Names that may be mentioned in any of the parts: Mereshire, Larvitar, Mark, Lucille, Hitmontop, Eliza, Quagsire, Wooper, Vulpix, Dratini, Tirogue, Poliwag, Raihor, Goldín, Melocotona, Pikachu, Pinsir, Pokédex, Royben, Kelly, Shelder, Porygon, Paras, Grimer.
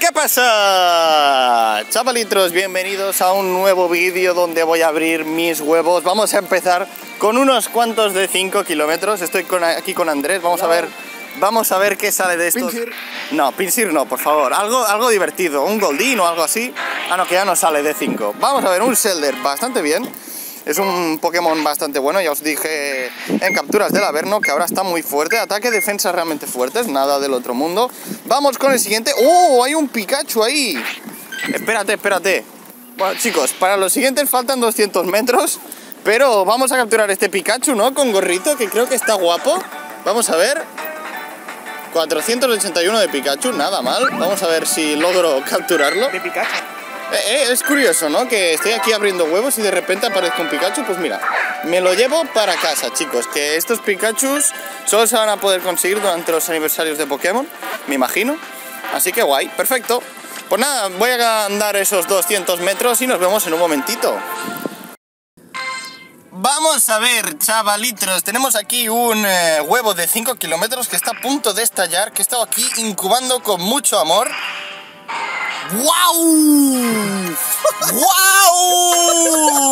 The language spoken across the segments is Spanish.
¿Qué pasa? Chavalintros, bienvenidos a un nuevo vídeo donde voy a abrir mis huevos. Vamos a empezar con unos cuantos de 5 kilómetros. Estoy aquí con Andrés, vamos a ver qué sale de estos. Pinsir. No, Pinsir no, por favor. Algo divertido, un Goldín o algo así. Ah, no, que ya no sale de 5. Vamos a ver un Shelder bastante bien. Es un Pokémon bastante bueno, ya os dije en capturas del Averno, que ahora está muy fuerte. Ataque, defensa realmente fuertes, nada del otro mundo. Vamos con el siguiente. ¡Oh! Hay un Pikachu ahí. Espérate. Bueno, chicos, para los siguientes faltan 200 metros, pero vamos a capturar este Pikachu, ¿no? Con gorrito, que creo que está guapo. Vamos a ver. 481 de Pikachu, nada mal. Vamos a ver si logro capturarlo. De Pikachu. Es curioso, ¿no? Que estoy aquí abriendo huevos y de repente aparezco un Pikachu. Pues mira, me lo llevo para casa, chicos. Que estos Pikachus solo se van a poder conseguir durante los aniversarios de Pokémon, me imagino. Así que guay, perfecto. Pues nada, voy a andar esos 200 metros y nos vemos en un momentito. Vamos a ver, chavalitos, tenemos aquí un huevo de 5 kilómetros que está a punto de estallar, que he estado aquí incubando con mucho amor. ¡Wow!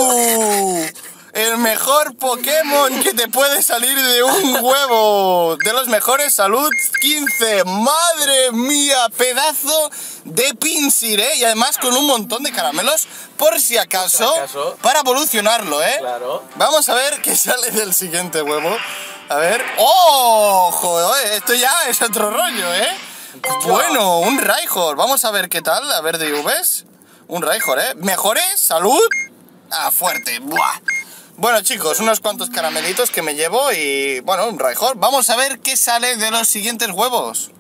¡Wow! El mejor Pokémon que te puede salir de un huevo. De los mejores, salud 15. ¡Madre mía! Pedazo de Pinsir, ¿eh? Y además con un montón de caramelos, por si acaso, para evolucionarlo, ¿eh? Claro. Vamos a ver qué sale del siguiente huevo. A ver... ¡Oh! Joder, esto ya es otro rollo, ¿eh? Bueno, un Raihor, vamos a ver qué tal, a ver de UVs. Un Raihor, ¿eh? Mejores, salud. Ah, fuerte, buah. Bueno, chicos, unos cuantos caramelitos que me llevo y, bueno, un Raihor. Vamos a ver qué sale de los siguientes huevos.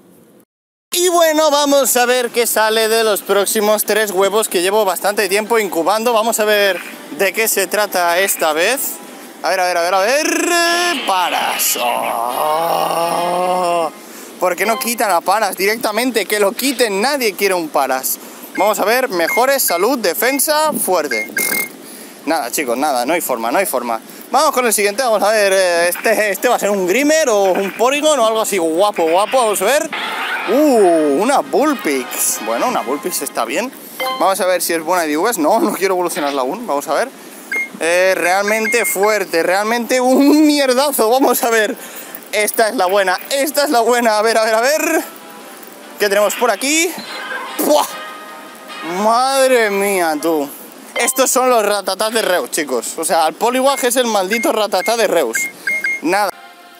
Y bueno, vamos a ver qué sale de los próximos 3 huevos que llevo bastante tiempo incubando. Vamos a ver de qué se trata esta vez. A ver... Paras. Oh. ¿Por qué no quitan a Paras directamente? Que lo quiten, nadie quiere un Paras. Vamos a ver, mejores, salud, defensa, fuerte. Nada, chicos, nada, no hay forma. Vamos con el siguiente, vamos a ver, este va a ser un Grimer o un Porygon o algo así guapo, vamos a ver. Una Vulpix. Bueno, una Vulpix está bien. Vamos a ver si es buena de UVs. No quiero evolucionarla aún, vamos a ver. Realmente fuerte, realmente un mierdazo, vamos a ver. Esta es la buena, a ver. ¿Qué tenemos por aquí? ¡Puah! Madre mía, tú. Estos son los ratatás de Reus, chicos. O sea, el Poliwag es el maldito ratatá de Reus. Nada.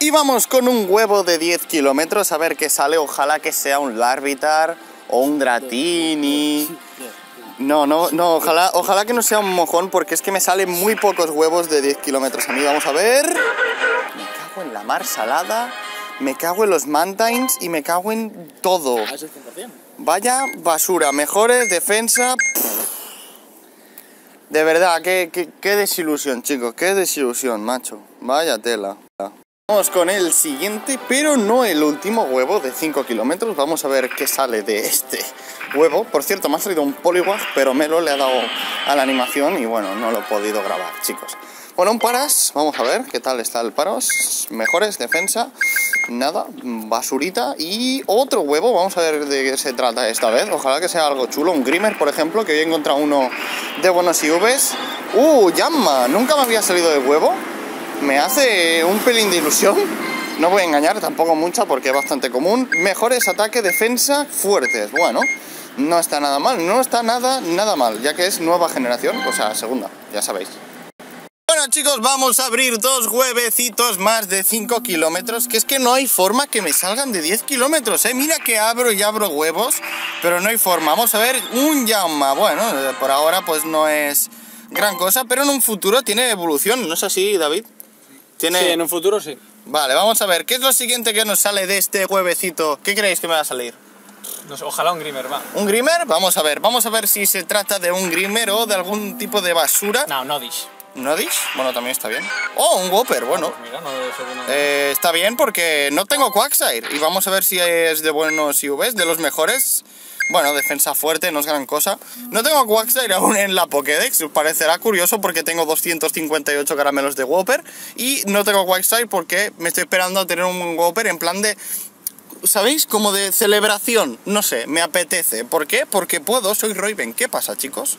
Y vamos con un huevo de 10 kilómetros a ver qué sale. Ojalá que sea un Larvitar o un Dratini. No, ojalá que no sea un mojón, porque es que me salen muy pocos huevos de 10 kilómetros a mí. Vamos a ver... en la mar salada, me cago en los mountains y me cago en todo. Vaya basura, mejores, defensa... Pff. De verdad, qué desilusión, chicos, qué desilusión, macho. Vaya tela. Vamos con el siguiente, pero no el último huevo de 5 kilómetros. Vamos a ver qué sale de este huevo. Por cierto, me ha salido un Poliwag, pero Melo le ha dado a la animación y bueno, no lo he podido grabar, chicos. Bueno, un Paras, vamos a ver qué tal está el Paras. Mejores, defensa, nada, basurita y otro huevo. Vamos a ver de qué se trata esta vez. Ojalá que sea algo chulo. Un Grimer, por ejemplo, que hoy he encontrado uno de buenos IVs. Llama, nunca me había salido de huevo. Me hace un pelín de ilusión. No voy a engañar, tampoco mucha, porque es bastante común. Mejores, ataque, defensa, fuertes. Bueno, no está nada mal, no está nada mal, ya que es nueva generación, o sea, segunda, ya sabéis. Bueno, chicos, vamos a abrir 2 huevecitos más de 5 kilómetros, que es que no hay forma que me salgan de 10 kilómetros, ¿eh? Mira que abro y abro huevos, pero no hay forma. Vamos a ver un Llama. Bueno, por ahora pues no es gran cosa, pero en un futuro tiene evolución, ¿no es así, David? ¿Tiene... Sí, en un futuro sí. Vale, vamos a ver, ¿qué es lo siguiente que nos sale de este huevecito? ¿Qué creéis que me va a salir? No sé, ojalá un Grimer, va. ¿Un Grimer? Vamos a ver si se trata de un Grimer o de algún tipo de basura. No dish. ¿No dish? Bueno, también está bien. ¡Oh, un Wooper! Bueno, pues mira, está bien porque no tengo Quagsire. Y vamos a ver si es de buenos IVs, de los mejores. Bueno, defensa fuerte, no es gran cosa. No tengo Quagsire aún en la Pokédex. Os parecerá curioso porque tengo 258 caramelos de Wooper. Y no tengo Quagsire porque me estoy esperando a tener un Wooper en plan de... ¿sabéis? Como de celebración. No sé, me apetece. ¿Por qué? Porque puedo, soy Royben. ¿Qué pasa, chicos?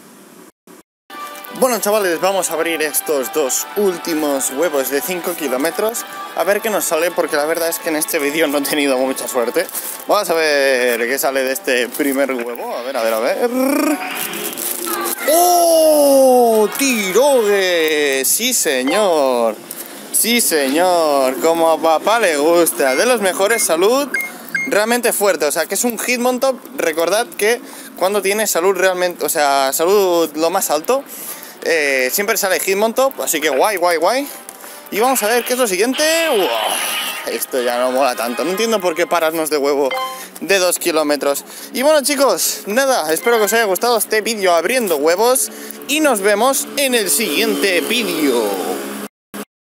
Bueno, chavales, vamos a abrir estos dos últimos huevos de 5 kilómetros. A ver qué nos sale, porque la verdad es que en este vídeo no he tenido mucha suerte. Vamos a ver qué sale de este primer huevo. A ver, a ver, a ver. ¡Oh! ¡Tirogue! ¡Sí, señor! ¡Sí, señor! Como a papá le gusta. De los mejores, salud realmente fuerte. O sea, que es un Hitmontop. Recordad que cuando tiene salud realmente, o sea, salud lo más alto, siempre sale Hitmontop. Así que guay, guay, guay. Y vamos a ver qué es lo siguiente. ¡Wow! Esto ya no mola tanto. No entiendo por qué Paras nos de huevo de 2 kilómetros. Y bueno, chicos, nada, espero que os haya gustado este vídeo abriendo huevos y nos vemos en el siguiente vídeo.